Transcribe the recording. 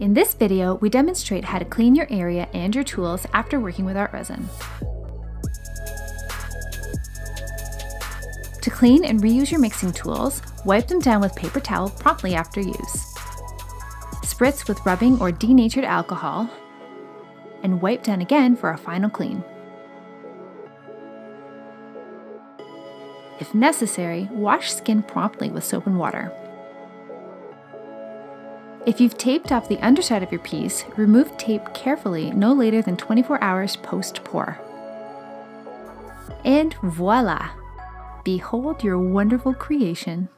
In this video, we demonstrate how to clean your area and your tools after working with art resin. To clean and reuse your mixing tools, wipe them down with paper towel promptly after use. Spritz with rubbing or denatured alcohol, and wipe down again for a final clean. If necessary, wash skin promptly with soap and water. If you've taped off the underside of your piece, remove tape carefully no later than 24 hours post-pour. And voila! Behold your wonderful creation.